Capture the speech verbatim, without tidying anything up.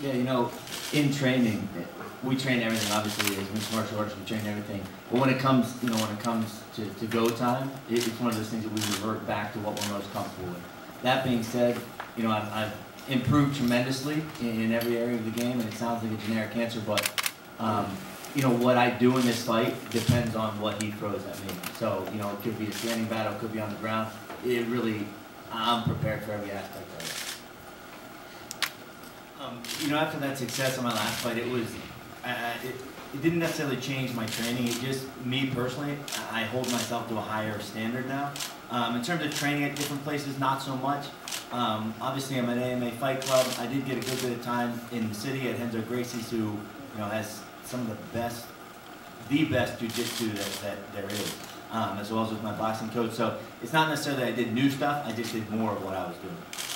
Yeah, you know, in training, we train everything, obviously, as mixed martial arts, we train everything. But when it comes, you know, when it comes to, to go time, it's one of those things that we revert back to what we're most comfortable with. That being said, you know, I've, I've improved tremendously in, in every area of the game, and it sounds like a generic answer, but, um, you know, what I do in this fight depends on what he throws at me. So, you know, it could be a standing battle, it could be on the ground. It really, I'm prepared for every aspect of it. Um, you know, after that success on my last fight, it was, uh, it, it didn't necessarily change my training. It just, me personally, I hold myself to a higher standard now. Um, in terms of training at different places, not so much. Um, obviously, I'm at A M A Fight Club. I did get a good bit of time in the city at Hendo Gracie's, who, you know, has some of the best, the best jiu-jitsu that, that there is, um, as well as with my boxing coach. So it's not necessarily I did new stuff. I just did more of what I was doing.